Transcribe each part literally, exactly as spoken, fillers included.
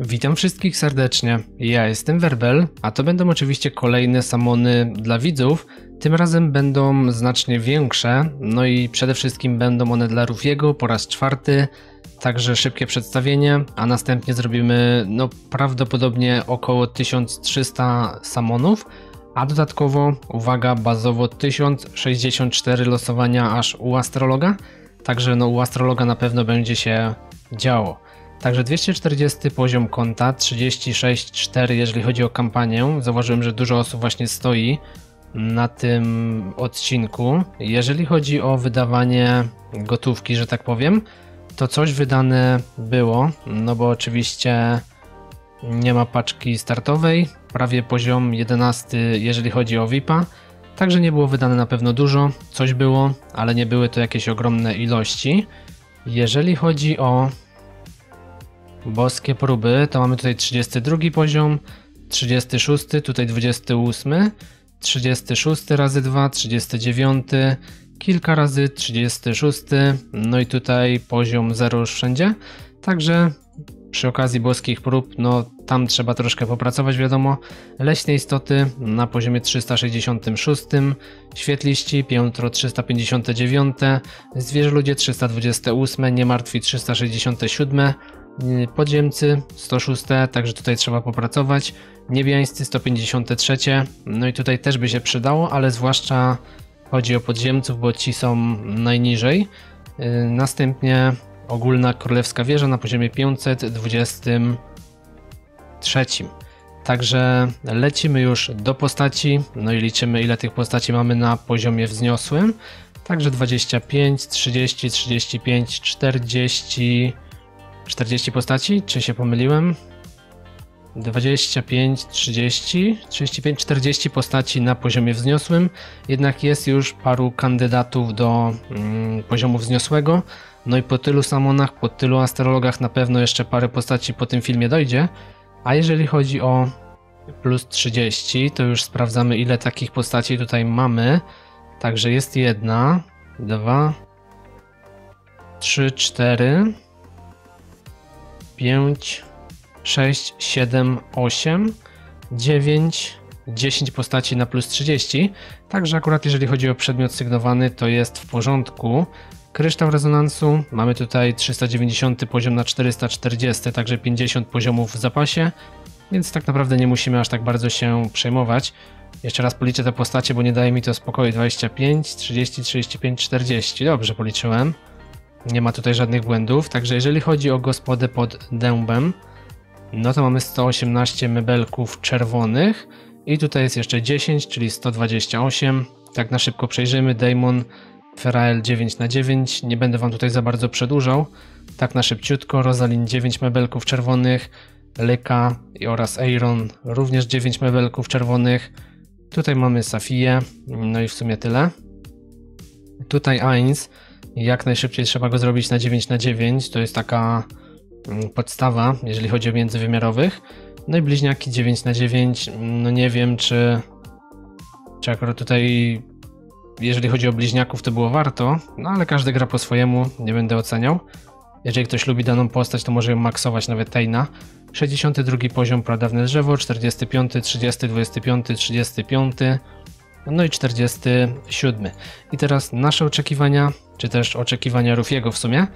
Witam wszystkich serdecznie, ja jestem Verbel, a to będą oczywiście kolejne samony dla widzów, tym razem będą znacznie większe, no i przede wszystkim będą one dla Rufiego po raz czwarty, także szybkie przedstawienie, a następnie zrobimy no prawdopodobnie około tysiąc trzysta samonów, a dodatkowo, uwaga, bazowo tysiąc sześćdziesiąt cztery losowania aż u astrologa, także no u astrologa na pewno będzie się działo. Także dwieście czterdziesty poziom konta, trzydzieści sześć przecinek cztery jeżeli chodzi o kampanię. Zauważyłem, że dużo osób właśnie stoi na tym odcinku. Jeżeli chodzi o wydawanie gotówki, że tak powiem, to coś wydane było, no bo oczywiście nie ma paczki startowej, prawie poziom jedenasty jeżeli chodzi o V I P a, także nie było wydane na pewno dużo, coś było, ale nie były to jakieś ogromne ilości. Jeżeli chodzi o boskie próby, to mamy tutaj trzydziesty drugi poziom, trzydziesty szósty, tutaj dwudziesty ósmy, trzydziesty szósty razy dwa, trzydziesty dziewiąty, kilka razy trzydziesty szósty, no i tutaj poziom zero już wszędzie, także przy okazji boskich prób, no tam trzeba troszkę popracować wiadomo, leśne istoty na poziomie trzysta sześćdziesiątym szóstym, świetliści, piętro trzysta pięćdziesiąte dziewiąte, zwierzoludzie trzysta dwudzieste ósme, niemartwi trzysta sześćdziesiąte siódme, podziemcy sto szóste, także tutaj trzeba popracować, niebiańscy sto pięćdziesiąte trzecie, no i tutaj też by się przydało, ale zwłaszcza chodzi o podziemców, bo ci są najniżej. Następnie ogólna królewska wieża na poziomie pięćset dwudziestym trzecim. Także lecimy już do postaci, no i liczymy ile tych postaci mamy na poziomie wzniosłym. Także dwadzieścia pięć, trzydzieści, trzydzieści pięć, czterdzieści... czterdzieści postaci? Czy się pomyliłem? dwadzieścia pięć, trzydzieści, trzydzieści pięć, czterdzieści postaci na poziomie wzniosłym, jednak jest już paru kandydatów do mm, poziomu wzniosłego, no i po tylu samonach, po tylu astrologach na pewno jeszcze parę postaci po tym filmie dojdzie, a jeżeli chodzi o plus trzydzieści, to już sprawdzamy ile takich postaci tutaj mamy, także jest jedna, dwa, trzy, cztery, pięć, sześć, siedem, osiem, dziewięć, dziesięć postaci na plus trzydzieści. Także akurat jeżeli chodzi o przedmiot sygnowany, to jest w porządku. Kryształ rezonansu, mamy tutaj trzysta dziewięćdziesiąty poziom na czterysta czterdziesty, także pięćdziesiąt poziomów w zapasie, więc tak naprawdę nie musimy aż tak bardzo się przejmować. Jeszcze raz policzę te postacie, bo nie daje mi to spokoju. dwadzieścia pięć, trzydzieści, trzydzieści pięć, czterdzieści. Dobrze policzyłem. Nie ma tutaj żadnych błędów, także jeżeli chodzi o gospodę pod dębem, no to mamy sto osiemnaście mebelków czerwonych i tutaj jest jeszcze dziesięć, czyli sto dwadzieścia osiem. Tak na szybko przejrzymy, Daimon Ferael dziewięć na dziewięć, nie będę wam tutaj za bardzo przedłużał. Tak na szybciutko, Rosaline dziewięć mebelków czerwonych, Lyca oraz Aeron również dziewięć mebelków czerwonych. Tutaj mamy Safię, no i w sumie tyle. Tutaj Ainz. Jak najszybciej trzeba go zrobić na dziewięć na dziewięć, to jest taka podstawa, jeżeli chodzi o międzywymiarowych. No i bliźniaki dziewięć na dziewięć, no nie wiem czy, czy akurat tutaj, jeżeli chodzi o bliźniaków to było warto, no ale każdy gra po swojemu, nie będę oceniał. Jeżeli ktoś lubi daną postać to może ją maksować nawet Tejna. sześćdziesiąty drugi poziom pradawne drzewo, czterdziesty piąty, trzydziesty, dwudziesty piąty, trzydziesty piąty. No i czterdziesty siódmy. I teraz nasze oczekiwania, czy też oczekiwania Rufiego w sumie,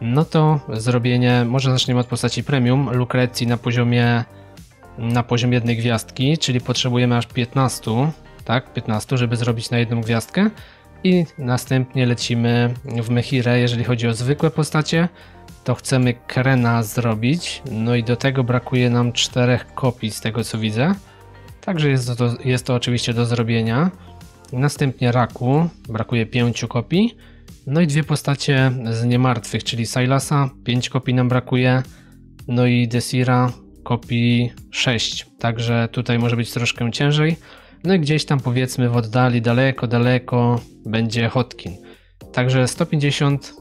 no to zrobienie, może zaczniemy od postaci premium, Lukrecji na poziomie na poziom jednej gwiazdki, czyli potrzebujemy aż piętnaście, tak, piętnaście, żeby zrobić na jedną gwiazdkę i następnie lecimy w Mehirę, jeżeli chodzi o zwykłe postacie, to chcemy Krena zrobić, no i do tego brakuje nam czterech kopii z tego co widzę. Także jest to, jest to oczywiście do zrobienia. Następnie Raku, brakuje pięciu kopii. No i dwie postacie z niemartwych, czyli Silasa, pięć kopii nam brakuje. No i Desira, kopii sześć. Także tutaj może być troszkę ciężej. No i gdzieś tam powiedzmy w oddali, daleko, daleko będzie Hodkin. Także sto pięćdziesiąt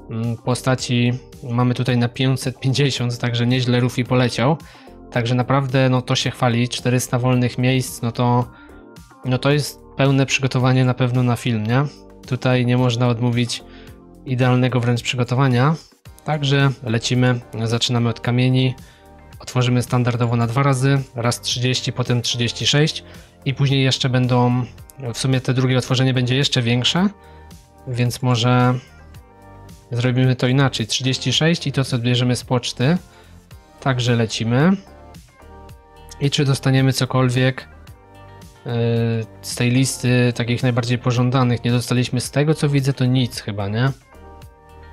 postaci mamy tutaj na pięćset pięćdziesiąt, także nieźle Rufi poleciał. Także naprawdę no to się chwali, czterysta wolnych miejsc, no to, no to jest pełne przygotowanie na pewno na film, nie? Tutaj nie można odmówić idealnego wręcz przygotowania. Także lecimy, zaczynamy od kamieni, otworzymy standardowo na dwa razy, raz trzydzieści, potem trzydzieści sześć i później jeszcze będą, w sumie te drugie otworzenie będzie jeszcze większe, więc może zrobimy to inaczej, trzydzieści sześć i to co bierzemy z poczty, także lecimy. I czy dostaniemy cokolwiek yy, z tej listy takich najbardziej pożądanych? Nie dostaliśmy z tego co widzę to nic chyba, nie?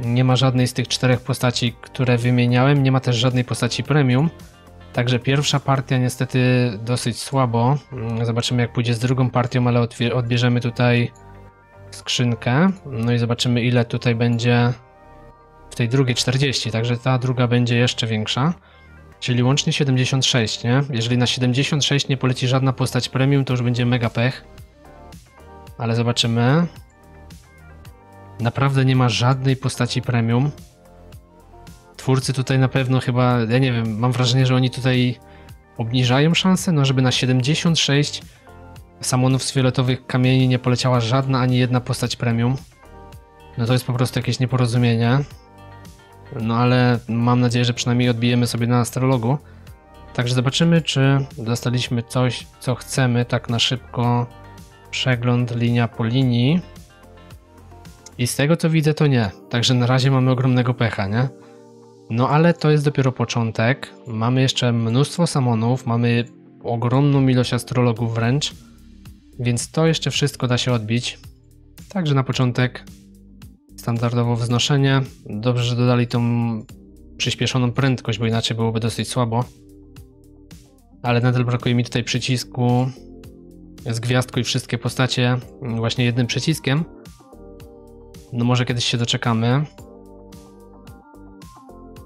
Nie ma żadnej z tych czterech postaci, które wymieniałem, nie ma też żadnej postaci premium. Także pierwsza partia niestety dosyć słabo. Zobaczymy jak pójdzie z drugą partią, ale odbierzemy tutaj skrzynkę. No i zobaczymy ile tutaj będzie w tej drugiej czterdzieści, także ta druga będzie jeszcze większa. Czyli łącznie siedemdziesiąt sześć, nie? Jeżeli na siedemdziesiąt sześć nie poleci żadna postać premium, to już będzie mega pech. Ale zobaczymy. Naprawdę nie ma żadnej postaci premium. Twórcy tutaj na pewno chyba, ja nie wiem, mam wrażenie, że oni tutaj obniżają szanse, no żeby na siedemdziesiąt sześć samonów z fioletowych kamieni nie poleciała żadna ani jedna postać premium. No to jest po prostu jakieś nieporozumienie. No ale mam nadzieję, że przynajmniej odbijemy sobie na astrologu. Także zobaczymy, czy dostaliśmy coś, co chcemy, tak na szybko. Przegląd linia po linii. I z tego co widzę to nie, także na razie mamy ogromnego pecha, nie? No ale to jest dopiero początek, mamy jeszcze mnóstwo samonów, mamy ogromną ilość astrologów wręcz, więc to jeszcze wszystko da się odbić. Także na początek standardowo wznoszenie, dobrze, że dodali tą przyspieszoną prędkość, bo inaczej byłoby dosyć słabo. Ale nadal brakuje mi tutaj przycisku z gwiazdką i wszystkie postacie właśnie jednym przyciskiem. No może kiedyś się doczekamy.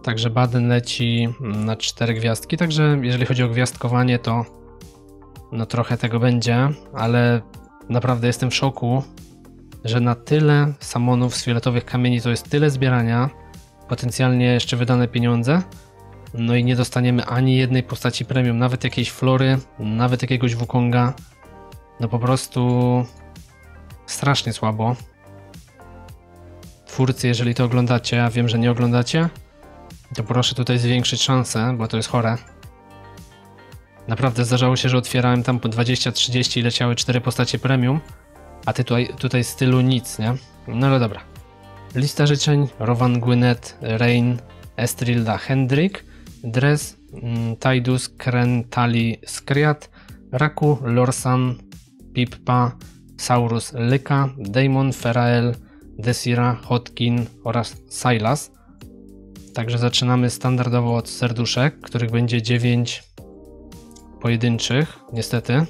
Także Baden leci na cztery gwiazdki, także jeżeli chodzi o gwiazdkowanie to no trochę tego będzie, ale naprawdę jestem w szoku, że na tyle samonów z fioletowych kamieni to jest tyle zbierania, potencjalnie jeszcze wydane pieniądze, no i nie dostaniemy ani jednej postaci premium, nawet jakiejś flory, nawet jakiegoś Wukonga, no po prostu strasznie słabo. Twórcy, jeżeli to oglądacie, a wiem, że nie oglądacie, to proszę tutaj zwiększyć szanse, bo to jest chore. Naprawdę zdarzało się, że otwierałem tam po dwadzieścia trzydzieści i leciały cztery postacie premium, a ty tutaj, tutaj z tylu nic, nie? No ale dobra. Lista życzeń, Rowan Gwynedd, Rein, Estrilda Hendrik, Dres, Taidus, Kren, Tali, Skriat, Raku, Lorsan, Pippa, Saurus, Lyca, Daimon, Ferael, Desira, Hodkin oraz Silas. Także zaczynamy standardowo od serduszek, których będzie dziewięć pojedynczych, niestety.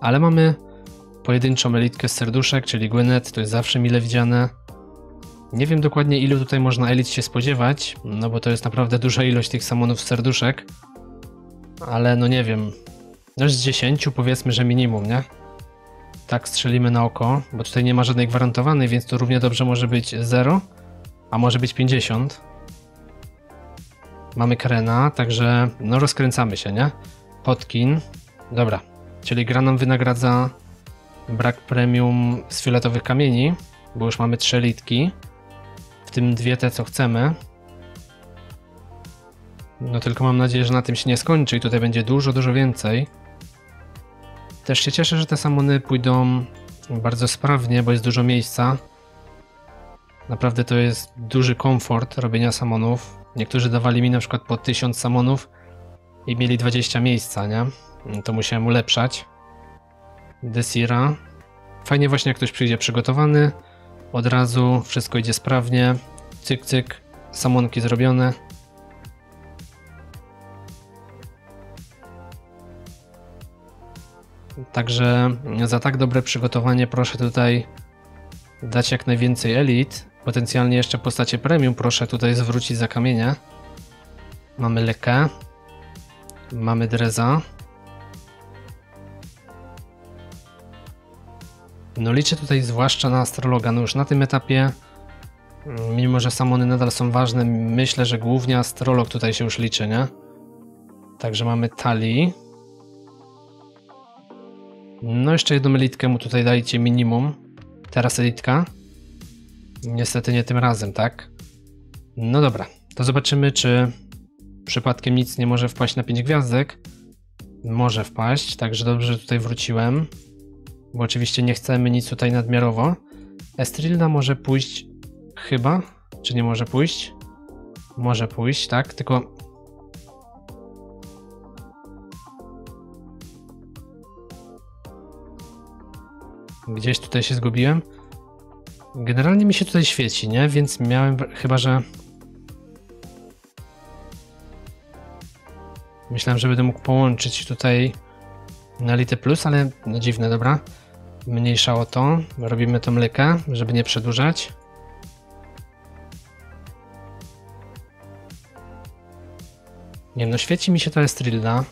Ale mamy pojedynczą elitkę z serduszek, czyli Gwyneth, to jest zawsze mile widziane. Nie wiem dokładnie ilu tutaj można elit się spodziewać, no bo to jest naprawdę duża ilość tych samonów z serduszek. Ale no nie wiem, no z dziesięciu powiedzmy, że minimum, nie? Tak strzelimy na oko, bo tutaj nie ma żadnej gwarantowanej, więc to równie dobrze może być zero, a może być pięćdziesiąt. Mamy Karena, także no rozkręcamy się, nie? Hodkin, dobra, czyli gra nam wynagradza brak premium z fioletowych kamieni, bo już mamy trzy elitki, w tym dwie te co chcemy. No tylko mam nadzieję, że na tym się nie skończy i tutaj będzie dużo, dużo więcej. Też się cieszę, że te samony pójdą bardzo sprawnie, bo jest dużo miejsca. Naprawdę to jest duży komfort robienia samonów. Niektórzy dawali mi na przykład po tysiąc samonów i mieli dwadzieścia miejsca, nie? To musiałem ulepszać. Desira. Fajnie właśnie jak ktoś przyjdzie przygotowany. Od razu wszystko idzie sprawnie. Cyk, cyk. Samonki zrobione. Także za tak dobre przygotowanie proszę tutaj dać jak najwięcej elit, potencjalnie jeszcze postacie premium proszę tutaj zwrócić za kamienie. Mamy Lykę, mamy Dreza. No liczę tutaj zwłaszcza na astrologa, no już na tym etapie, mimo że samony nadal są ważne, myślę, że głównie astrolog tutaj się już liczy, nie? Także mamy Tali. No jeszcze jedną elitkę mu tutaj dajcie minimum. Teraz elitka. Niestety nie tym razem, tak? No dobra, to zobaczymy czy przypadkiem nic nie może wpaść na pięć gwiazdek. Może wpaść, także dobrze, że tutaj wróciłem, bo oczywiście nie chcemy nic tutaj nadmiarowo. Estrilda może pójść chyba, czy nie może pójść? Może pójść, tak, tylko... Gdzieś tutaj się zgubiłem. Generalnie mi się tutaj świeci, nie? Więc miałem chyba, że... Myślałem, że będę mógł połączyć tutaj na Elite Plus, ale no dziwne, dobra. Mniejsza o to. Robimy tą Lycę, żeby nie przedłużać. Nie no, świeci mi się to Estrilda.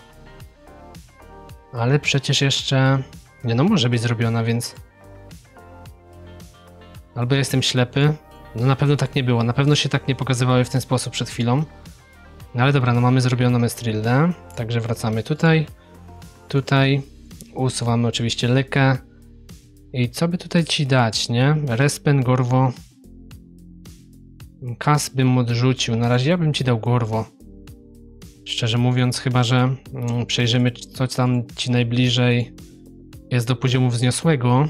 Ale przecież jeszcze... Nie no, może być zrobiona, więc... Albo jestem ślepy. No na pewno tak nie było, na pewno się tak nie pokazywały w ten sposób przed chwilą. No ale dobra, no mamy zrobioną Estrildę, także wracamy tutaj. Tutaj usuwamy oczywiście Lycę. I co by tutaj ci dać, nie? Respen, Gorwo. Kas bym odrzucił, na razie ja bym ci dał Gorwo. Szczerze mówiąc, chyba że mm, przejrzymy, co tam ci najbliżej jest do poziomu wzniosłego.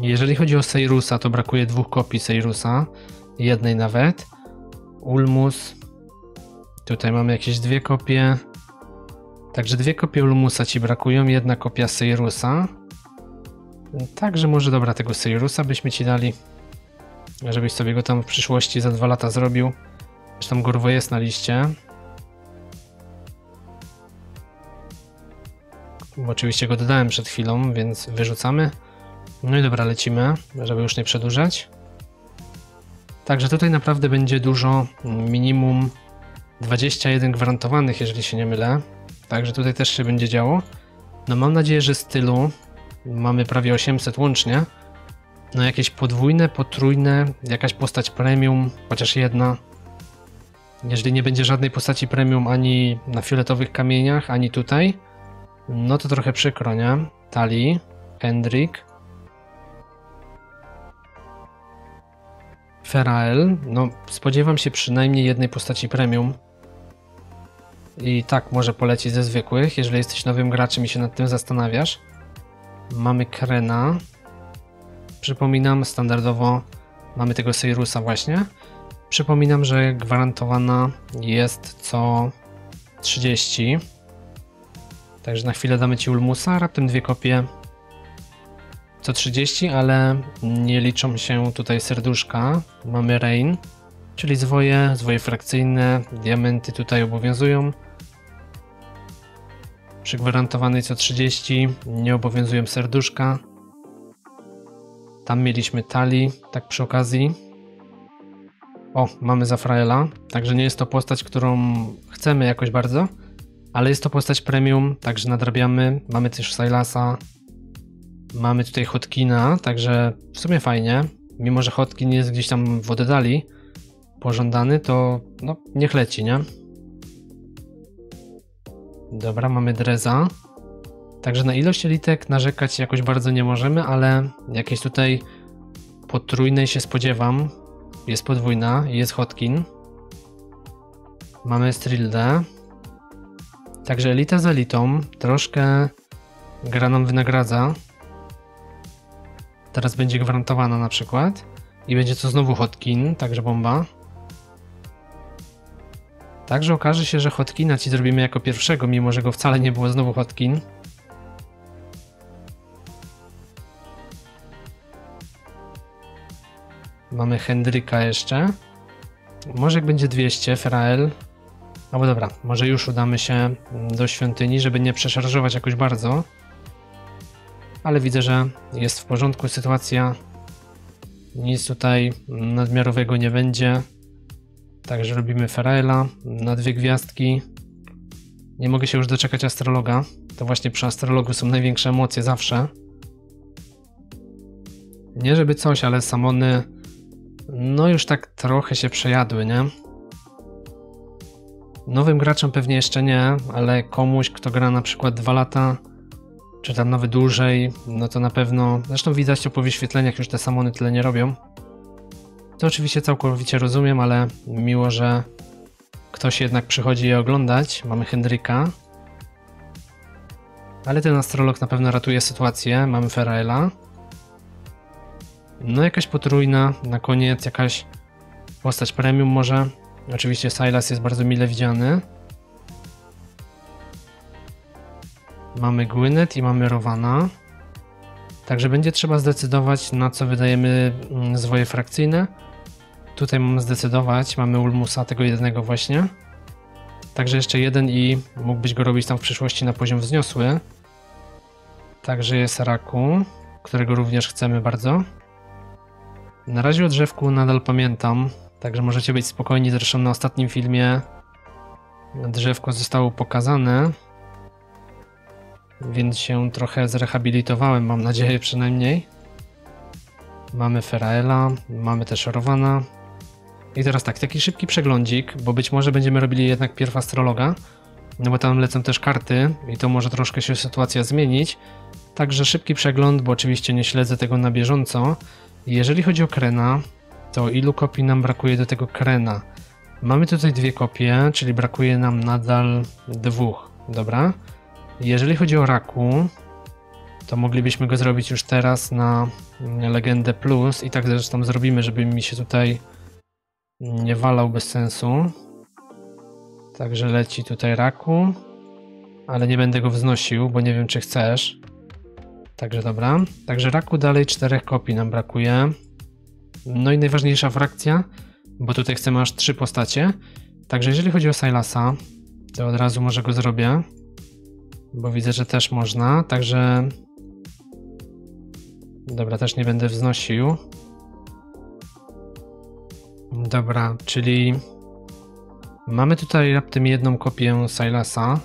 Jeżeli chodzi o Seirusa, to brakuje dwóch kopii Seirusa, jednej nawet. Ulmus, tutaj mamy jakieś dwie kopie, także dwie kopie Ulmusa ci brakują, jedna kopia Seirusa. Także może dobra, tego Seirusa byśmy ci dali, żebyś sobie go tam w przyszłości za dwa lata zrobił. Zresztą Gorwo jest na liście. Bo oczywiście go dodałem przed chwilą, więc wyrzucamy. No i dobra, lecimy, żeby już nie przedłużać. Także tutaj naprawdę będzie dużo, minimum dwadzieścia jeden gwarantowanych, jeżeli się nie mylę. Także tutaj też się będzie działo. No mam nadzieję, że z tylu mamy prawie osiemset łącznie. No jakieś podwójne, potrójne, jakaś postać premium, chociaż jedna. Jeżeli nie będzie żadnej postaci premium ani na fioletowych kamieniach, ani tutaj, no to trochę przykro, nie? Tali, Hendrik, Ferael, no spodziewam się przynajmniej jednej postaci premium. I tak może poleci ze zwykłych, jeżeli jesteś nowym graczem i się nad tym zastanawiasz. Mamy Karena. Przypominam, standardowo mamy tego Seirusa właśnie. Przypominam, że gwarantowana jest co trzydzieści. Także na chwilę damy ci Ulmusa, raptem dwie kopie co trzydzieści, ale nie liczą się tutaj serduszka. Mamy Rein, czyli zwoje, zwoje frakcyjne, diamenty tutaj obowiązują. Przy gwarantowanej co trzydzieści nie obowiązują serduszka. Tam mieliśmy Tali, tak przy okazji. O, mamy Zaphraela, także nie jest to postać, którą chcemy jakoś bardzo. Ale jest to postać premium, także nadrabiamy. Mamy też Silasa. Mamy tutaj Hodkina, także w sumie fajnie. Mimo że Hodkin jest gdzieś tam w oddali pożądany, to no niech leci, nie? Dobra, mamy Dresa. Także na ilość elitek narzekać jakoś bardzo nie możemy, ale jakiejś tutaj potrójnej się spodziewam. Jest podwójna i jest Hodkin. Mamy Estrildę. Także elita z elitą, troszkę gra nam wynagradza. Teraz będzie gwarantowana na przykład i będzie to znowu Hodkin, także bomba. Także okaże się, że Hodkina ci zrobimy jako pierwszego, mimo że go wcale nie było, znowu Hodkin. Mamy Hendrika jeszcze. Może jak będzie dwieście, Ferael. Albo dobra, może już udamy się do świątyni, żeby nie przeszarżować jakoś bardzo. Ale widzę, że jest w porządku sytuacja. Nic tutaj nadmiarowego nie będzie. Także robimy Feraela na dwie gwiazdki. Nie mogę się już doczekać astrologa. To właśnie przy astrologu są największe emocje zawsze. Nie żeby coś, ale samony no już tak trochę się przejadły, nie? Nowym graczom pewnie jeszcze nie, ale komuś, kto gra na przykład dwa lata, czy tam nawet dłużej, no to na pewno, zresztą widać po wyświetleniach, już te samony tyle nie robią. To oczywiście całkowicie rozumiem, ale miło, że ktoś jednak przychodzi je oglądać. Mamy Hendrika. Ale ten astrolog na pewno ratuje sytuację. Mamy Feraela. No jakaś potrójna, na koniec jakaś postać premium może. Oczywiście Silas jest bardzo mile widziany. Mamy Gwyneth i mamy Rowana. Także będzie trzeba zdecydować, na co wydajemy zwoje frakcyjne. Tutaj mam zdecydować, mamy Ulmusa, tego jednego właśnie. Także jeszcze jeden i mógłbyś go robić tam w przyszłości na poziom wzniosły. Także jest Raku, którego również chcemy bardzo. Na razie o drzewku nadal pamiętam, także możecie być spokojni, zresztą na ostatnim filmie drzewko zostało pokazane. Więc się trochę zrehabilitowałem, mam nadzieję przynajmniej. Mamy Feraela, mamy też Rowana. I teraz tak, taki szybki przeglądzik, bo być może będziemy robili jednak pierw astrologa, no bo tam lecą też karty i to może troszkę się sytuacja zmienić. Także szybki przegląd, bo oczywiście nie śledzę tego na bieżąco. Jeżeli chodzi o Krena, to ilu kopii nam brakuje do tego Krena? Mamy tutaj dwie kopie, czyli brakuje nam nadal dwóch, dobra? Jeżeli chodzi o Raku, to moglibyśmy go zrobić już teraz na Legendę Plus i tak zresztą zrobimy, żeby mi się tutaj nie walał bez sensu. Także leci tutaj Raku, ale nie będę go wznosił, bo nie wiem, czy chcesz. Także dobra, także Raku dalej czterech kopii nam brakuje. No i najważniejsza frakcja, bo tutaj chcemy aż trzy postacie. Także jeżeli chodzi o Silasa, to od razu może go zrobię. Bo widzę, że też można, także... Dobra, też nie będę wznosił. Dobra, czyli... Mamy tutaj raptem jedną kopię Silasa,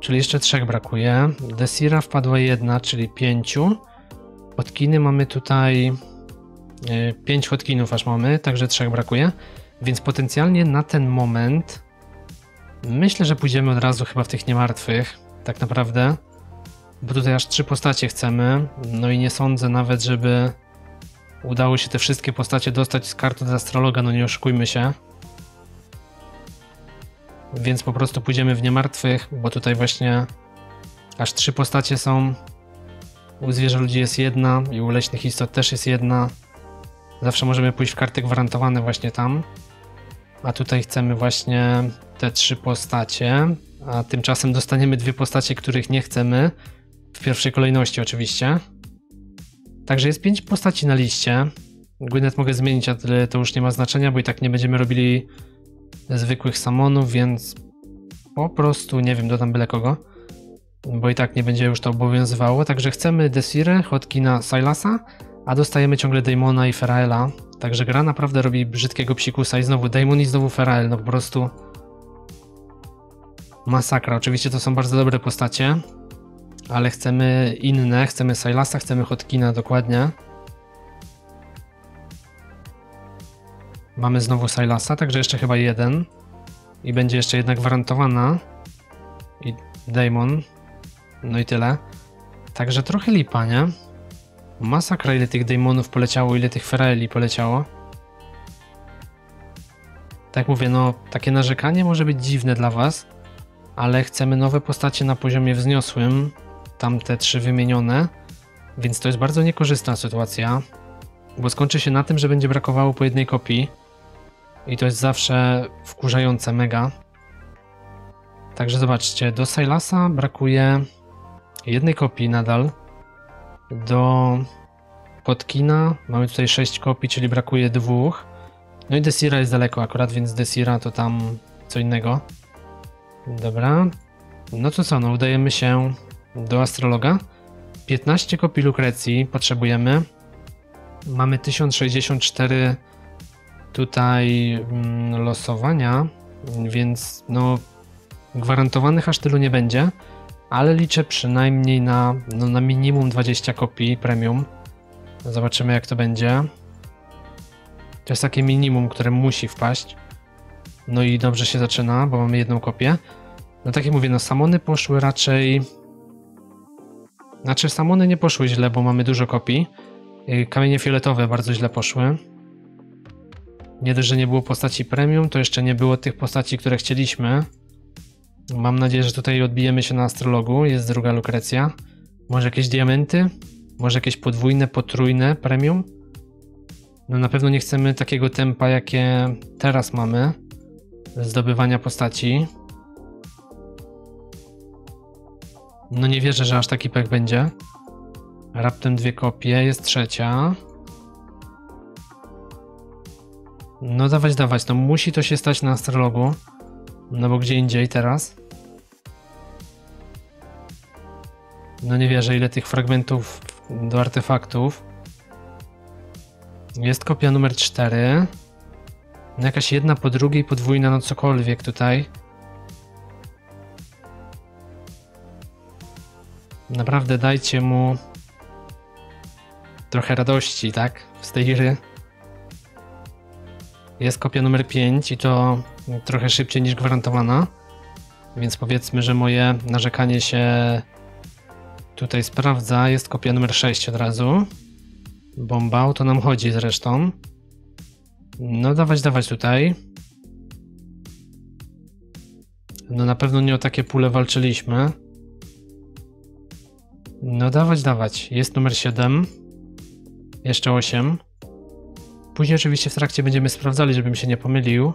czyli jeszcze trzech brakuje. Desira wpadła jedna, czyli pięciu. Hodkiny mamy tutaj... Yy, pięć Hodkinów aż mamy, także trzech brakuje. Więc potencjalnie na ten moment... Myślę, że pójdziemy od razu chyba w tych niemartwych. Tak naprawdę, bo tutaj aż trzy postacie chcemy, no i nie sądzę nawet, żeby udało się te wszystkie postacie dostać z karty do astrologa, no nie oszukujmy się. Więc po prostu pójdziemy w niemartwych, bo tutaj właśnie aż trzy postacie są, u zwierzę ludzi jest jedna i u leśnych istot też jest jedna. Zawsze możemy pójść w karty gwarantowane właśnie tam, a tutaj chcemy właśnie te trzy postacie. A tymczasem dostaniemy dwie postacie, których nie chcemy, w pierwszej kolejności oczywiście. Także jest pięć postaci na liście. Gwyneth mogę zmienić, ale to już nie ma znaczenia, bo i tak nie będziemy robili zwykłych samonów, więc po prostu, nie wiem, dodam byle kogo, bo i tak nie będzie już to obowiązywało. Także chcemy Desirę, Hodkina, Silasa, a dostajemy ciągle Daimona i Feraela. Także gra naprawdę robi brzydkiego psikusa i znowu Daimon i znowu Ferael, no po prostu... Masakra. Oczywiście to są bardzo dobre postacie, ale chcemy inne, chcemy Silasa, chcemy Hodkina dokładnie. Mamy znowu Silasa, także jeszcze chyba jeden i będzie jeszcze jedna gwarantowana i Daimon, no i tyle. Także trochę lipa, nie? Masakra, ile tych Daimonów poleciało, ile tych Feraeli poleciało. Tak mówię, no takie narzekanie może być dziwne dla was, ale chcemy nowe postacie na poziomie wzniosłym, tamte trzy wymienione, więc to jest bardzo niekorzystna sytuacja, bo skończy się na tym, że będzie brakowało po jednej kopii i to jest zawsze wkurzające mega. Także zobaczcie, do Silasa brakuje jednej kopii nadal, do Hodkina mamy tutaj sześć kopii, czyli brakuje dwóch, no i Desira jest daleko akurat, więc Desira to tam co innego. Dobra, no to co, no udajemy się do astrologa. piętnaście kopii Lukrecji potrzebujemy. Mamy tysiąc sześćdziesiąt cztery tutaj losowania, więc no gwarantowanych aż tylu nie będzie, ale liczę przynajmniej na, no, na minimum dwadzieścia kopii premium. Zobaczymy, jak to będzie. To jest takie minimum, które musi wpaść. No i dobrze się zaczyna, bo mamy jedną kopię. No tak jak mówię, no samony poszły raczej... Znaczy samony nie poszły źle, bo mamy dużo kopii. Kamienie fioletowe bardzo źle poszły. Nie dość, że nie było postaci premium, to jeszcze nie było tych postaci, które chcieliśmy. Mam nadzieję, że tutaj odbijemy się na astrologu. Jest druga Lukrecja. Może jakieś diamenty? Może jakieś podwójne, potrójne premium? No na pewno nie chcemy takiego tempa, jakie teraz mamy. Zdobywania postaci. No nie wierzę, że aż taki pek będzie. Raptem dwie kopie, jest trzecia. No dawać, dawać, no musi to się stać na astrologu. No bo gdzie indziej teraz? No nie wierzę, ile tych fragmentów do artefaktów. Jest kopia numer cztery. No jakaś jedna po drugiej, podwójna, no cokolwiek tutaj. Naprawdę dajcie mu trochę radości, tak? Z tej gry. Jest kopia numer pięć i to trochę szybciej niż gwarantowana. Więc powiedzmy, że moje narzekanie się tutaj sprawdza. Jest kopia numer sześć od razu. Bomba, o to nam chodzi zresztą. No dawać, dawać tutaj. No na pewno nie o takie pule walczyliśmy. No dawać, dawać. Jest numer siedem. Jeszcze osiem. Później oczywiście w trakcie będziemy sprawdzali, żebym się nie pomylił.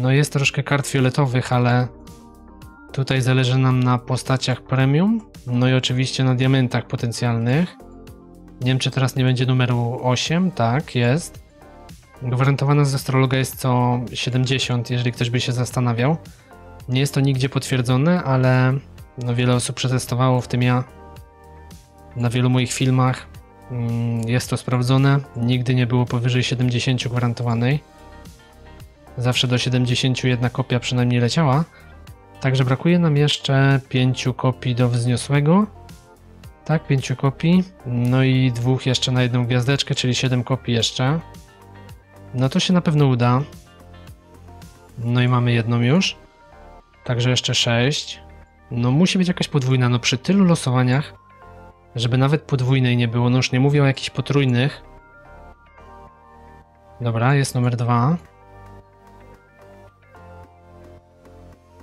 No jest troszkę kart fioletowych, ale tutaj zależy nam na postaciach premium. No i oczywiście na diamentach potencjalnych. Nie wiem, czy teraz nie będzie numeru osiem. Tak, jest. Gwarantowana z astrologa jest co siedemdziesiąt, jeżeli ktoś by się zastanawiał. Nie jest to nigdzie potwierdzone, ale no wiele osób przetestowało, w tym ja. Na wielu moich filmach jest to sprawdzone. Nigdy nie było powyżej siedemdziesiąt gwarantowanej. Zawsze do siedemdziesięciu jedna kopia przynajmniej leciała. Także brakuje nam jeszcze pięciu kopii do wzniosłego. Tak, pięciu kopii. No i dwóch jeszcze na jedną gwiazdeczkę, czyli siedem kopii jeszcze. No to się na pewno uda. No i mamy jedną już. Także jeszcze sześć. No musi być jakaś podwójna. No przy tylu losowaniach, żeby nawet podwójnej nie było. No już nie mówię o jakichś potrójnych. Dobra, jest numer dwa.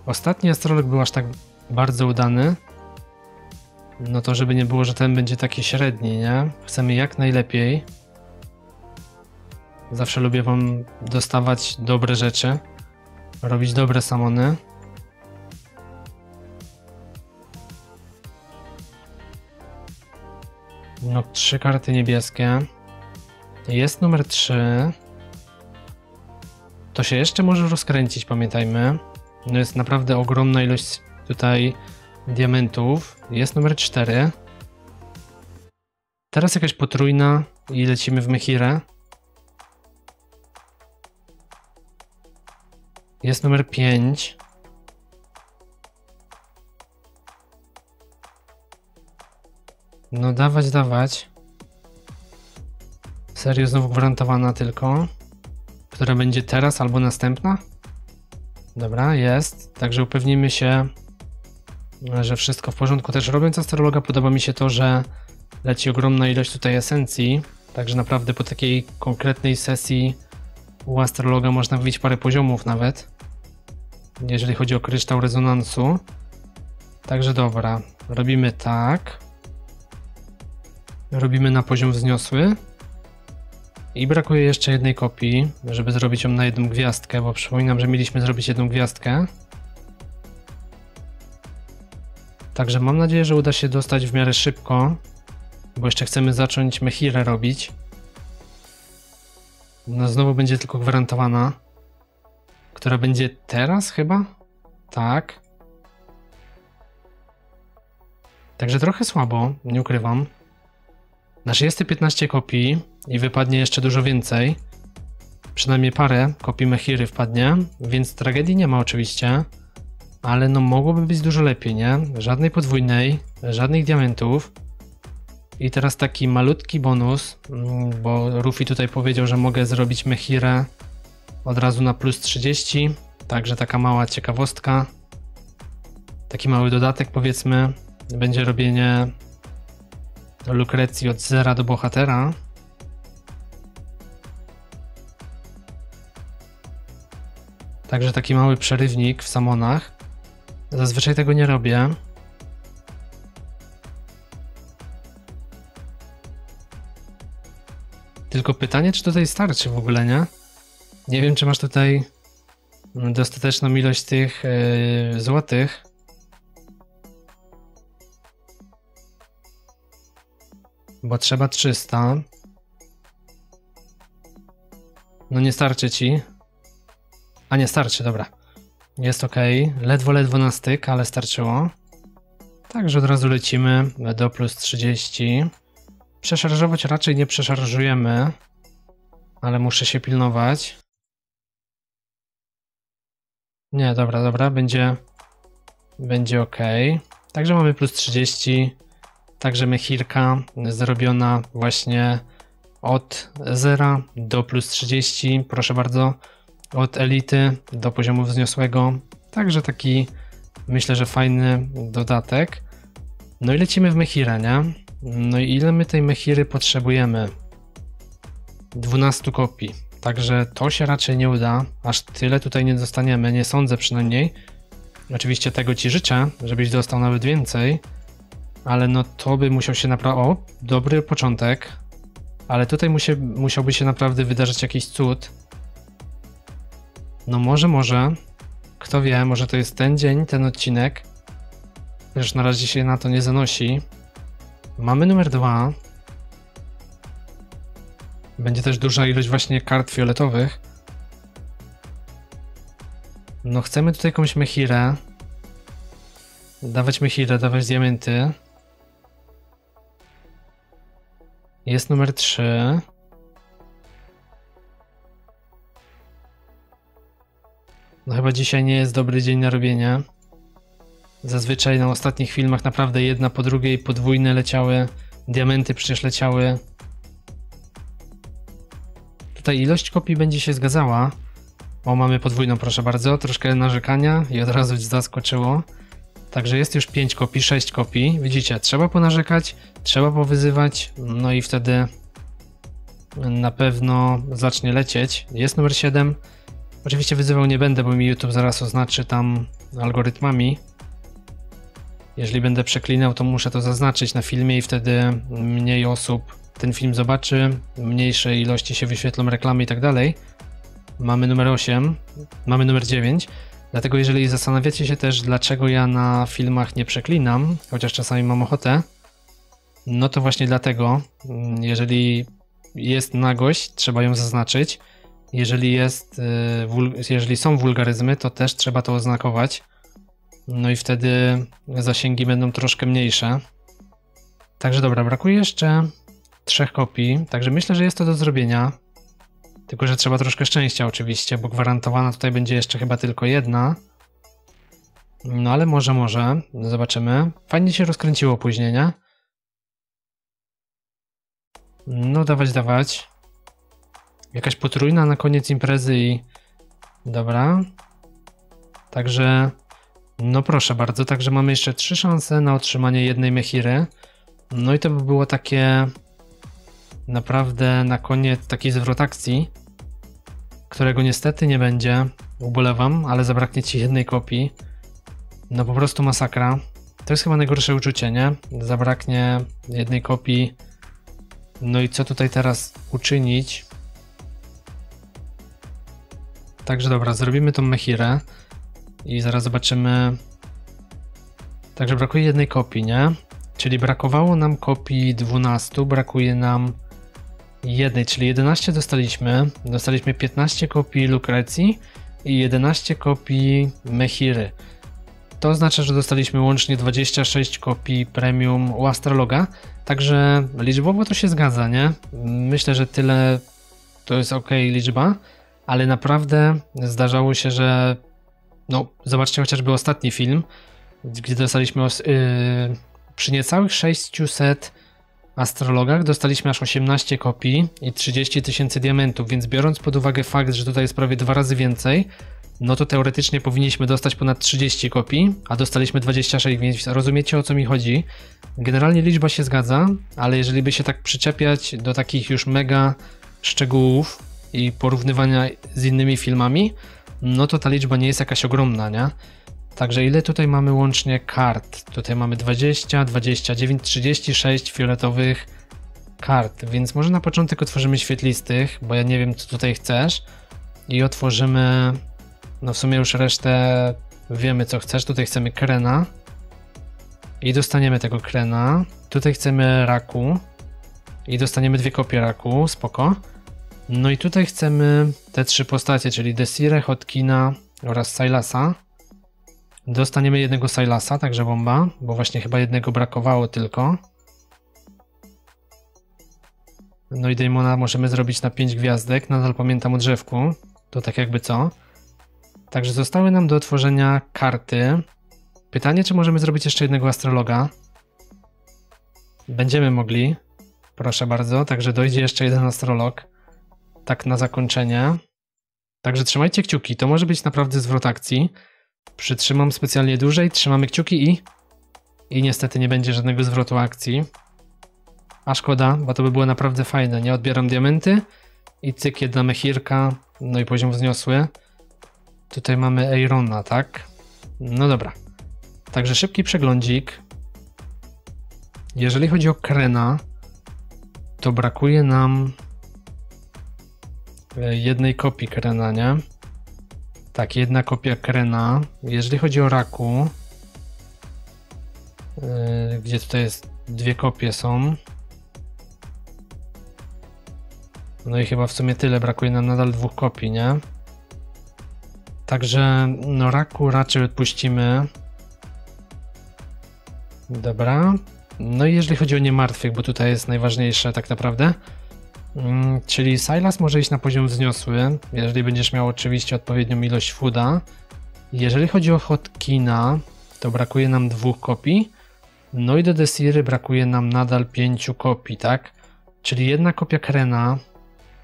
Ostatni astrolog był aż tak bardzo udany. No to żeby nie było, że ten będzie taki średni, nie? Chcemy jak najlepiej. Zawsze lubię wam dostawać dobre rzeczy. Robić dobre samony. No trzy karty niebieskie. Jest numer trzy. To się jeszcze może rozkręcić, pamiętajmy. No jest naprawdę ogromna ilość tutaj diamentów. Jest numer cztery. Teraz jakaś potrójna i lecimy w Mehirę. Jest numer pięć. No dawać, dawać. Serio znowu gwarantowana tylko. Która będzie teraz albo następna? Dobra, jest. Także upewnimy się, że wszystko w porządku. Też robiąc astrologa podoba mi się to, że leci ogromna ilość tutaj esencji. Także naprawdę po takiej konkretnej sesji u astrologa można wybić parę poziomów nawet. Jeżeli chodzi o kryształ rezonansu. Także dobra, robimy tak. Robimy na poziom wzniosły. I brakuje jeszcze jednej kopii, żeby zrobić ją na jedną gwiazdkę, bo przypominam, że mieliśmy zrobić jedną gwiazdkę. Także mam nadzieję, że uda się dostać w miarę szybko, bo jeszcze chcemy zacząć Mehirę robić. No znowu będzie tylko gwarantowana, która będzie teraz chyba? Tak. Także trochę słabo, nie ukrywam. Znaczy jest piętnaście kopii i wypadnie jeszcze dużo więcej. Przynajmniej parę kopii Mehiry wpadnie, więc tragedii nie ma oczywiście. Ale no mogłoby być dużo lepiej, nie? Żadnej podwójnej, żadnych diamentów. I teraz taki malutki bonus, bo Rufi tutaj powiedział, że mogę zrobić Mehirę od razu na plus trzydzieści. Także taka mała ciekawostka. Taki mały dodatek powiedzmy. Będzie robienie Lukrecji od zera do bohatera. Także taki mały przerywnik w samonach. Zazwyczaj tego nie robię. Tylko pytanie, czy tutaj starczy w ogóle, nie? Nie wiem, czy masz tutaj dostateczną ilość tych yy, złotych. Bo trzeba trzysta. No nie starczy ci. A nie starczy, dobra. Jest ok. Ledwo, ledwo na styk, ale starczyło. Także od razu lecimy do plus trzydzieści. Przeszarżować raczej nie przeszarżujemy, ale muszę się pilnować. Nie, dobra, dobra, będzie, będzie ok. Także mamy plus trzydzieści. Także Mehirka zrobiona właśnie od zera do plus trzydzieści. Proszę bardzo, od elity do poziomu wzniosłego. Także taki, myślę, że fajny dodatek. No i lecimy w Mehirę, nie? No i ile my tej Mehiry potrzebujemy? dwanaście kopii. Także to się raczej nie uda. Aż tyle tutaj nie dostaniemy, nie sądzę przynajmniej. Oczywiście tego ci życzę, żebyś dostał nawet więcej. Ale no to by musiał się naprawdę... O, dobry początek. Ale tutaj musie... musiałby się naprawdę wydarzyć jakiś cud. No może, może. Kto wie, może to jest ten dzień, ten odcinek. Już na razie się na to nie zanosi. Mamy numer dwa. Będzie też duża ilość właśnie kart fioletowych. No chcemy tutaj jakąś Mehirę. Dawać Mehirę, dawać diamenty. Jest numer trzy. No chyba dzisiaj nie jest dobry dzień na robienie. Zazwyczaj na ostatnich filmach naprawdę jedna po drugiej podwójne leciały, diamenty przecież leciały. Tutaj ilość kopii będzie się zgadzała. O, mamy podwójną, proszę bardzo, troszkę narzekania i od razu zaskoczyło. Także jest już pięć kopii, sześć kopii. Widzicie, trzeba ponarzekać, trzeba powyzywać, no i wtedy na pewno zacznie lecieć. Jest numer siedem. Oczywiście wyzywał nie będę, bo mi YouTube zaraz oznaczy tam algorytmami. Jeżeli będę przeklinał, to muszę to zaznaczyć na filmie i wtedy mniej osób ten film zobaczy, mniejszej ilości się wyświetlą reklamy i tak dalej. Mamy numer osiem, mamy numer dziewięć, dlatego jeżeli zastanawiacie się też, dlaczego ja na filmach nie przeklinam, chociaż czasami mam ochotę, no to właśnie dlatego, jeżeli jest nagość, trzeba ją zaznaczyć, jeżeli, jest, jeżeli są wulgaryzmy, to też trzeba to oznakować. No i wtedy zasięgi będą troszkę mniejsze. Także dobra, brakuje jeszcze trzech kopii, także myślę, że jest to do zrobienia. Tylko, że trzeba troszkę szczęścia oczywiście, bo gwarantowana tutaj będzie jeszcze chyba tylko jedna. No ale może, może, zobaczymy. Fajnie się rozkręciło opóźnienie. No dawać, dawać. Jakaś potrójna na koniec imprezy i... Dobra. Także... No proszę bardzo, także mamy jeszcze trzy szanse na otrzymanie jednej Mehiry. No i to by było takie naprawdę na koniec taki zwrot akcji, którego niestety nie będzie, ubolewam, ale zabraknie ci jednej kopii. No po prostu masakra. To jest chyba najgorsze uczucie, nie? Zabraknie jednej kopii. No i co tutaj teraz uczynić? Także dobra, zrobimy tą Mehirę. I zaraz zobaczymy. Także brakuje jednej kopii, nie? Czyli brakowało nam kopii dwanaście, brakuje nam jednej, czyli jedenaście dostaliśmy. Dostaliśmy piętnaście kopii Lukrecji i jedenaście kopii Mehiry. To oznacza, że dostaliśmy łącznie dwadzieścia sześć kopii premium u astrologa. Także liczbowo to się zgadza, nie? Myślę, że tyle to jest ok liczba, ale naprawdę zdarzało się, że... No, zobaczcie chociażby ostatni film, gdzie dostaliśmy os yy, przy niecałych sześciuset astrologach dostaliśmy aż osiemnaście kopii i trzydzieści tysięcy diamentów, więc biorąc pod uwagę fakt, że tutaj jest prawie dwa razy więcej, no to teoretycznie powinniśmy dostać ponad trzydzieści kopii, a dostaliśmy dwadzieścia sześć, więc rozumiecie, o co mi chodzi. Generalnie liczba się zgadza, ale jeżeli by się tak przyczepiać do takich już mega szczegółów i porównywania z innymi filmami, no to ta liczba nie jest jakaś ogromna, nie? Także ile tutaj mamy łącznie kart? Tutaj mamy dwadzieścia, dwadzieścia dziewięć, trzydzieści sześć fioletowych kart, więc może na początek otworzymy świetlistych, bo ja nie wiem, co tutaj chcesz, i otworzymy, no w sumie już resztę wiemy, co chcesz. Tutaj chcemy Krena i dostaniemy tego Krena, tutaj chcemy Raku i dostaniemy dwie kopie Raku, spoko. No i tutaj chcemy te trzy postacie, czyli Desirę, Hodkina oraz Silasa. Dostaniemy jednego Silasa, także bomba, bo właśnie chyba jednego brakowało tylko. No i Daimona możemy zrobić na pięć gwiazdek, nadal pamiętam o drzewku, to tak jakby co. Także zostały nam do otworzenia karty. Pytanie, czy możemy zrobić jeszcze jednego astrologa? Będziemy mogli, proszę bardzo, także dojdzie jeszcze jeden astrolog. Tak na zakończenie. Także trzymajcie kciuki, to może być naprawdę zwrot akcji. Przytrzymam specjalnie dłużej, trzymamy kciuki i... I niestety nie będzie żadnego zwrotu akcji. A szkoda, bo to by było naprawdę fajne. Nie, odbieram diamenty i cyk, jedna mechirka, no i poziom wzniosły. Tutaj mamy Aerona, tak? No dobra. Także szybki przeglądzik. Jeżeli chodzi o Krena, to brakuje nam jednej kopii Krena, nie? Tak, jedna kopia Krena. Jeżeli chodzi o Raku, yy, gdzie tutaj jest, dwie kopie są. No i chyba w sumie tyle, brakuje nam nadal dwóch kopii, nie? Także no Raku raczej odpuścimy. Dobra. No i jeżeli chodzi o niemartwych, bo tutaj jest najważniejsze tak naprawdę. Czyli Silas może iść na poziom wzniosły, jeżeli będziesz miał oczywiście odpowiednią ilość fooda. Jeżeli chodzi o Hodkina, to brakuje nam dwóch kopii. No i do Desiry brakuje nam nadal pięciu kopii, tak? Czyli jedna kopia Krena.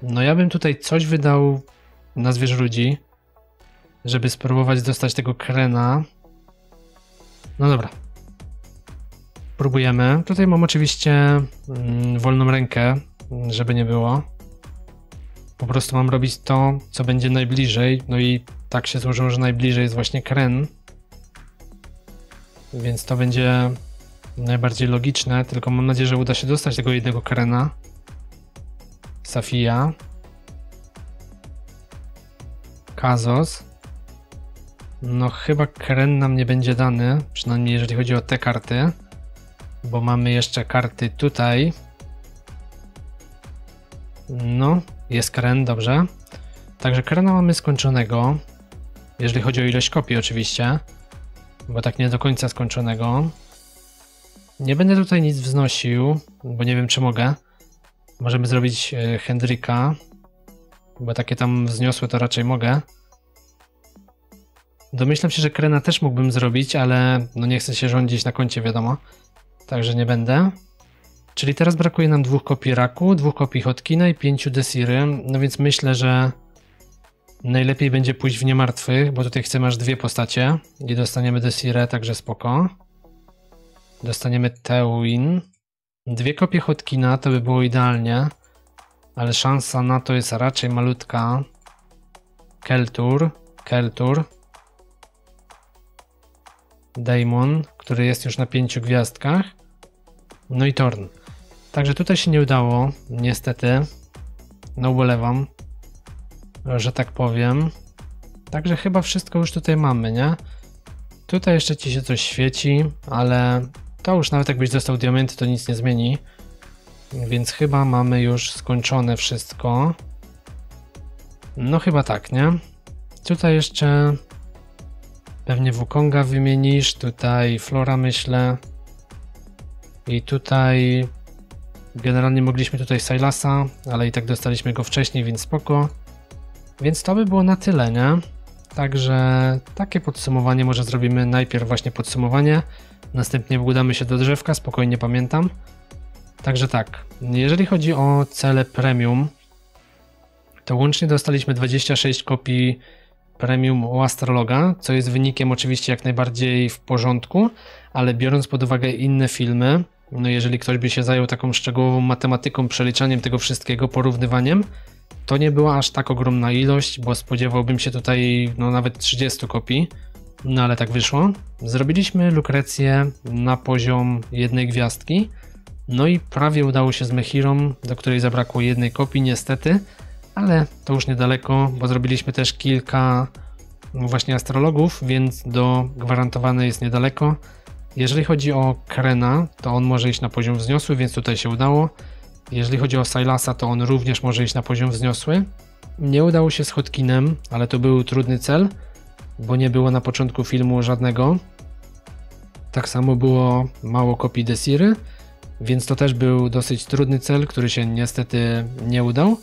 No ja bym tutaj coś wydał na zwierzrudzi, żeby spróbować dostać tego Krena. No dobra. Próbujemy. Tutaj mam oczywiście mm, wolną rękę, żeby nie było. Po prostu mam robić to, co będzie najbliżej. No i tak się złożyło, że najbliżej jest właśnie Kren. Więc to będzie najbardziej logiczne. Tylko mam nadzieję, że uda się dostać tego jednego Krena. Safia. Kazos. No chyba Kren nam nie będzie dany. Przynajmniej jeżeli chodzi o te karty. Bo mamy jeszcze karty tutaj. No, jest Kren, dobrze. Także Krena mamy skończonego. Jeżeli chodzi o ilość kopii oczywiście. Bo tak nie do końca skończonego. Nie będę tutaj nic wznosił, bo nie wiem, czy mogę. Możemy zrobić Hendrika. Bo takie tam wzniosłe to raczej mogę. Domyślam się, że Krena też mógłbym zrobić, ale no nie chcę się rządzić na koncie, wiadomo. Także nie będę. Czyli teraz brakuje nam dwóch kopii Raku, dwóch kopii Hodkina i pięciu Desiry. No więc myślę, że najlepiej będzie pójść w niemartwych, bo tutaj chcemy aż dwie postacie. I dostaniemy Desirę, także spoko. Dostaniemy Teuin. Dwie kopie Hodkina to by było idealnie. Ale szansa na to jest raczej malutka. Keltur. Keltur. Daimon, który jest już na pięciu gwiazdkach. No i Torn. Także tutaj się nie udało, niestety. No ubolewam, że tak powiem. Także chyba wszystko już tutaj mamy, nie? Tutaj jeszcze ci się coś świeci, ale to już nawet jakbyś dostał diamenty, to nic nie zmieni. Więc chyba mamy już skończone wszystko. No chyba tak, nie? Tutaj jeszcze pewnie Wukonga wymienisz, tutaj Flora myślę. I tutaj generalnie mogliśmy tutaj Silasa, ale i tak dostaliśmy go wcześniej, więc spoko. Więc to by było na tyle, nie? Także takie podsumowanie może zrobimy. Najpierw właśnie podsumowanie, następnie udamy się do drzewka, spokojnie pamiętam. Także tak, jeżeli chodzi o cele premium, to łącznie dostaliśmy dwadzieścia sześć kopii premium u astrologa, co jest wynikiem oczywiście jak najbardziej w porządku, ale biorąc pod uwagę inne filmy, no jeżeli ktoś by się zajął taką szczegółową matematyką, przeliczaniem tego wszystkiego, porównywaniem, To nie była aż tak ogromna ilość, bo spodziewałbym się tutaj no, nawet trzydziestu kopii, no ale tak wyszło. Zrobiliśmy Lukrecję na poziom jednej gwiazdki, no i prawie udało się z Mehirą, do której zabrakło jednej kopii niestety, ale to już niedaleko, bo zrobiliśmy też kilka właśnie astrologów, więc do gwarantowanej jest niedaleko. Jeżeli chodzi o Krena, to on może iść na poziom wzniosły, więc tutaj się udało. Jeżeli chodzi o Silasa, to on również może iść na poziom wzniosły. Nie udało się z Hodkinem, ale to był trudny cel, bo nie było na początku filmu żadnego. Tak samo było mało kopii Desiry, więc to też był dosyć trudny cel, który się niestety nie udał.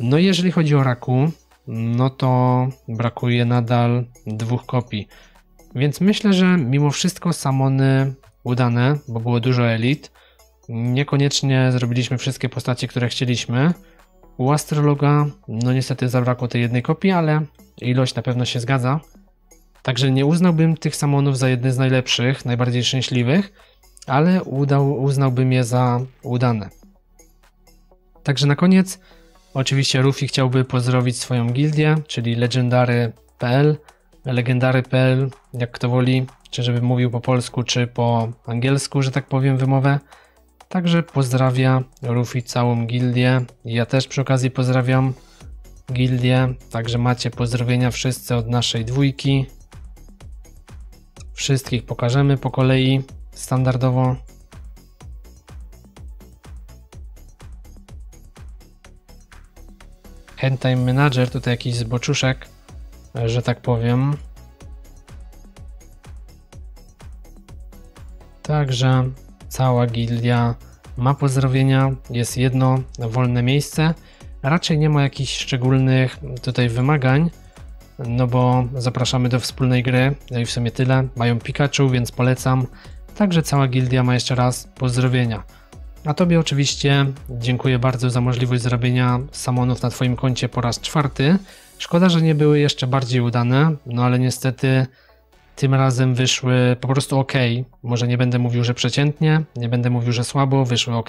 No i jeżeli chodzi o Raku, no to brakuje nadal dwóch kopii. Więc myślę, że mimo wszystko samony udane, bo było dużo elit. Niekoniecznie zrobiliśmy wszystkie postacie, które chcieliśmy. U astrologa no niestety zabrakło tej jednej kopii, ale ilość na pewno się zgadza. Także nie uznałbym tych samonów za jedne z najlepszych, najbardziej szczęśliwych, ale udał, uznałbym je za udane. Także na koniec oczywiście Rufi chciałby pozdrowić swoją gildię, czyli legendary kropka pl, legendary kropka pl, jak kto woli, czy żeby mówił po polsku, czy po angielsku, że tak powiem, wymowę. Także pozdrawia Rufi całą gildię. Ja też przy okazji pozdrawiam gildię. Także macie pozdrowienia wszyscy od naszej dwójki. Wszystkich pokażemy po kolei standardowo. Hentai Manager, tutaj jakiś zboczuszek, że tak powiem. Także cała gildia ma pozdrowienia, jest jedno wolne miejsce. Raczej nie ma jakichś szczególnych tutaj wymagań, no bo zapraszamy do wspólnej gry i w sumie tyle. Mają Pikachu, więc polecam. Także cała gildia ma jeszcze raz pozdrowienia. A Tobie oczywiście dziękuję bardzo za możliwość zrobienia samonów na Twoim koncie po raz czwarty. Szkoda, że nie były jeszcze bardziej udane, no ale niestety tym razem wyszły po prostu ok. Może nie będę mówił, że przeciętnie, nie będę mówił, że słabo, wyszły ok.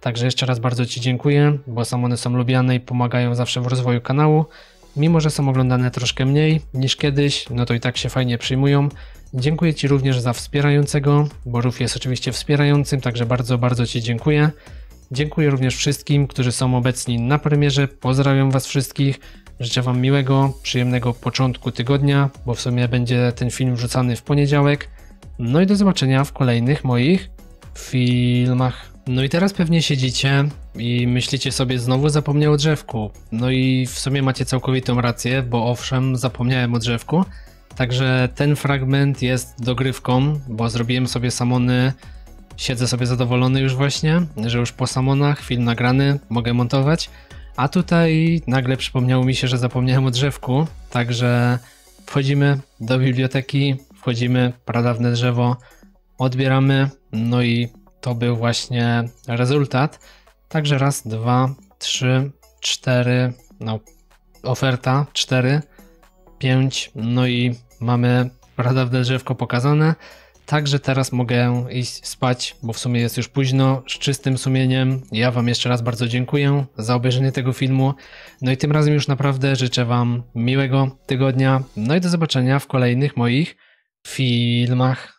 Także jeszcze raz bardzo Ci dziękuję, bo samony są lubiane i pomagają zawsze w rozwoju kanału. Mimo że są oglądane troszkę mniej niż kiedyś, no to i tak się fajnie przyjmują. Dziękuję Ci również za wspierającego, bo Rufi jest oczywiście wspierającym, także bardzo, bardzo Ci dziękuję. Dziękuję również wszystkim, którzy są obecni na premierze. Pozdrawiam Was wszystkich. Życzę Wam miłego, przyjemnego początku tygodnia, bo w sumie będzie ten film wrzucany w poniedziałek. No i do zobaczenia w kolejnych moich filmach. No i teraz pewnie siedzicie i myślicie sobie, znowu zapomniał o drzewku. No i w sumie macie całkowitą rację, bo owszem, zapomniałem o drzewku. Także ten fragment jest dogrywką, bo zrobiłem sobie samony, siedzę sobie zadowolony już właśnie, że już po samonach film nagrany, mogę montować. A tutaj nagle przypomniało mi się, że zapomniałem o drzewku, także wchodzimy do biblioteki, wchodzimy, pradawne drzewo, odbieramy, no i to był właśnie rezultat. Także raz, dwa, trzy, cztery, no oferta, cztery, pięć, no i mamy pradawne drzewko pokazane. Także teraz mogę iść spać, bo w sumie jest już późno, z czystym sumieniem. Ja Wam jeszcze raz bardzo dziękuję za obejrzenie tego filmu. No i tym razem już naprawdę życzę Wam miłego tygodnia. No i do zobaczenia w kolejnych moich filmach.